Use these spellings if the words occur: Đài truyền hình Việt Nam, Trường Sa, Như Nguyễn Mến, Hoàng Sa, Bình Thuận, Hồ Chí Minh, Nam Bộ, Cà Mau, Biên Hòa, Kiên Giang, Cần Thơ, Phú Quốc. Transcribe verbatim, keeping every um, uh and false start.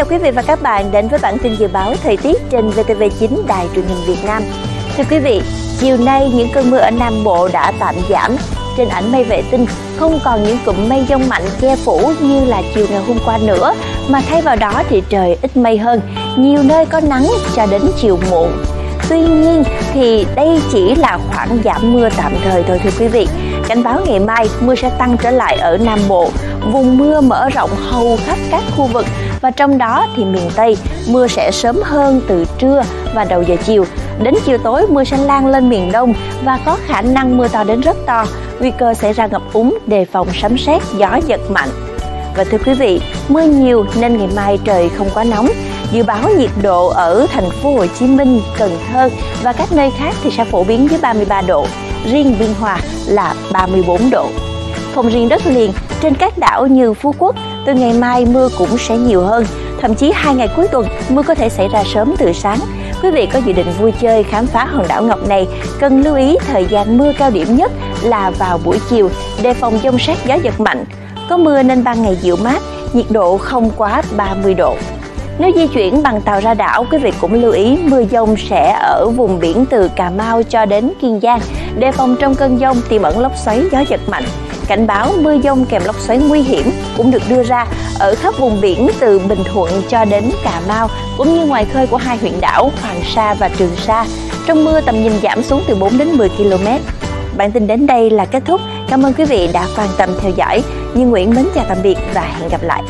chào quý vị và các bạn đến với bản tin dự báo thời tiết trên vê tê vê chín Đài truyền hình Việt Nam. Thưa quý vị, chiều nay những cơn mưa ở Nam Bộ đã tạm giảm. Trên ảnh mây vệ tinh không còn những cụm mây dông mạnh che phủ như là chiều ngày hôm qua nữa, mà thay vào đó thì trời ít mây hơn, nhiều nơi có nắng cho đến chiều muộn. Tuy nhiên thì đây chỉ là khoảng giảm mưa tạm thời thôi thưa quý vị. Cảnh báo ngày mai mưa sẽ tăng trở lại ở Nam Bộ, vùng mưa mở rộng hầu khắp các khu vực và trong đó thì miền Tây mưa sẽ sớm hơn từ trưa và đầu giờ chiều. Đến chiều tối mưa sẽ lan lên miền Đông và có khả năng mưa to đến rất to, nguy cơ xảy ra ngập úng, đề phòng sấm sét, gió giật mạnh. Và thưa quý vị, mưa nhiều nên ngày mai trời không quá nóng. Dự báo nhiệt độ ở thành phố Hồ Chí Minh, Cần Thơ và các nơi khác thì sẽ phổ biến dưới ba mươi ba độ, riêng Biên Hòa là ba mươi bốn độ. Phòng riêng đất liền, trên các đảo như Phú Quốc, từ ngày mai mưa cũng sẽ nhiều hơn, thậm chí hai ngày cuối tuần mưa có thể xảy ra sớm từ sáng. Quý vị có dự định vui chơi khám phá hòn đảo ngọc này, cần lưu ý thời gian mưa cao điểm nhất là vào buổi chiều, đề phòng dông sét gió giật mạnh. Có mưa nên ban ngày dịu mát, nhiệt độ không quá ba mươi độ. Nếu di chuyển bằng tàu ra đảo, quý vị cũng lưu ý mưa dông sẽ ở vùng biển từ Cà Mau cho đến Kiên Giang, đề phòng trong cơn dông tiềm ẩn lốc xoáy gió giật mạnh. Cảnh báo mưa dông kèm lốc xoáy nguy hiểm cũng được đưa ra ở khắp vùng biển từ Bình Thuận cho đến Cà Mau, cũng như ngoài khơi của hai huyện đảo Hoàng Sa và Trường Sa. Trong mưa tầm nhìn giảm xuống từ bốn đến mười ki lô mét. Bản tin đến đây là kết thúc. Cảm ơn quý vị đã quan tâm theo dõi. Như Nguyễn Mến chào tạm biệt và hẹn gặp lại.